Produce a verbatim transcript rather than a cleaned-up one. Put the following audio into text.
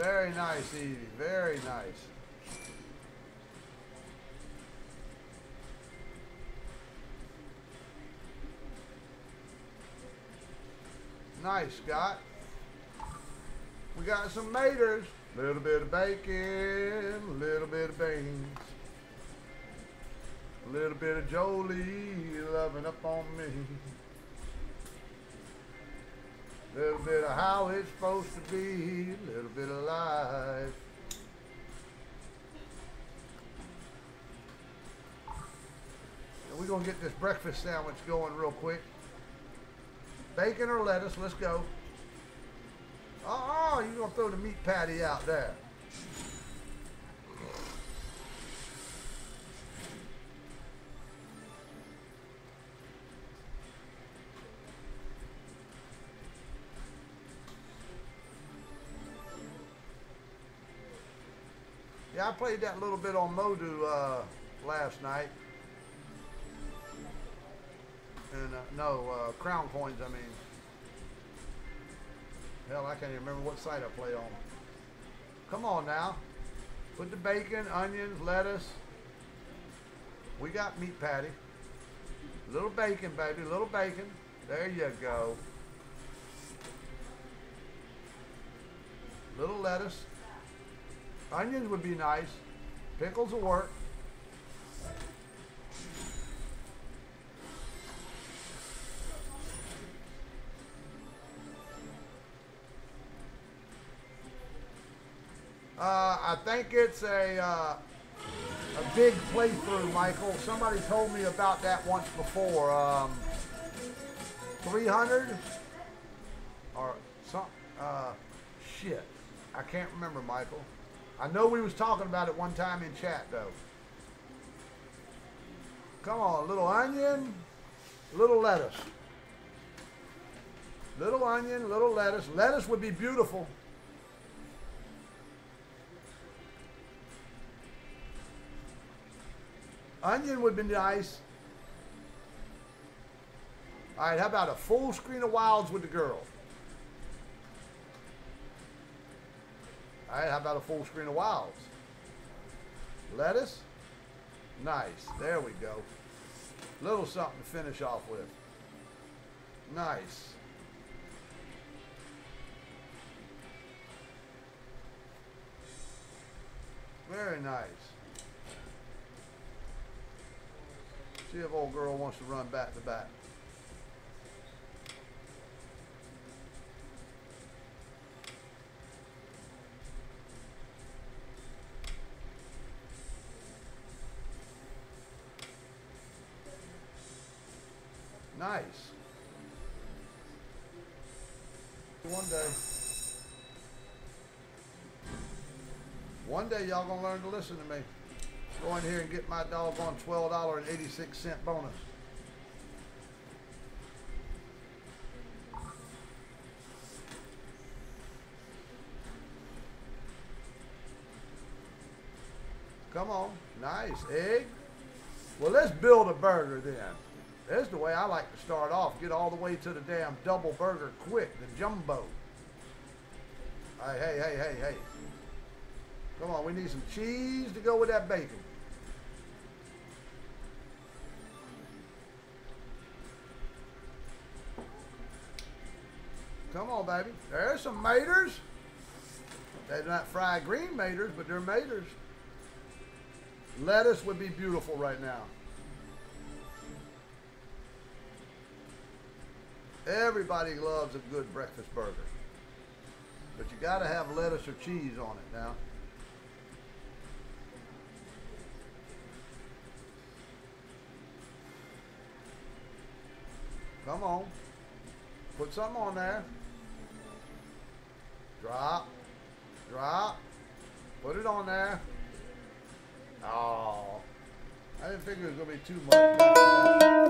Very nice, Evie. Very nice. Nice, Scott. We got some maters. Little bit of bacon, little bit of beans. A little bit of Jolie loving up on me. A little bit of how it's supposed to be. A little bit of life. We're going to get this breakfast sandwich going real quick. Bacon or lettuce, let's go. Oh, you're going to throw the meat patty out there. Yeah, I played that little bit on Modu uh, last night. And, uh, no, uh, Crown Coins, I mean. Hell, I can't even remember what site I played on. Come on now. Put the bacon, onions, lettuce. We got meat patty. Little bacon, baby. Little bacon. There you go. Little lettuce. Onions would be nice. Pickles will work. Uh, I think it's a, uh, a big playthrough, Michael. Somebody told me about that once before. Um, three hundred? Or some, uh, shit. I can't remember, Michael. I know we was talking about it one time in chat, though. Come on, little onion, little lettuce. Little onion, little lettuce. Lettuce would be beautiful. Onion would be nice. All right, how about a full screen of wilds with the girl? All right, how about a full screen of wilds? Lettuce? Nice, there we go. Little something to finish off with. Nice. Very nice. See if old girl wants to run back to back. Nice. One day. One day y'all gonna learn to listen to me. Go in here and get my dog on twelve dollars and eighty-six cents bonus. Come on. Nice. Egg. Well, let's build a burger then. That's the way I like to start off. Get all the way to the damn double burger quick, the jumbo. Hey, hey, hey, hey, hey. Come on, we need some cheese to go with that bacon. Come on, baby. There's some maters. They're not fried green maters, but they're maters. Lettuce would be beautiful right now. Everybody loves a good breakfast burger. But you gotta have lettuce or cheese on it now. Come on. Put something on there. Drop. Drop. Put it on there. Oh. I didn't figure it was going to be too much.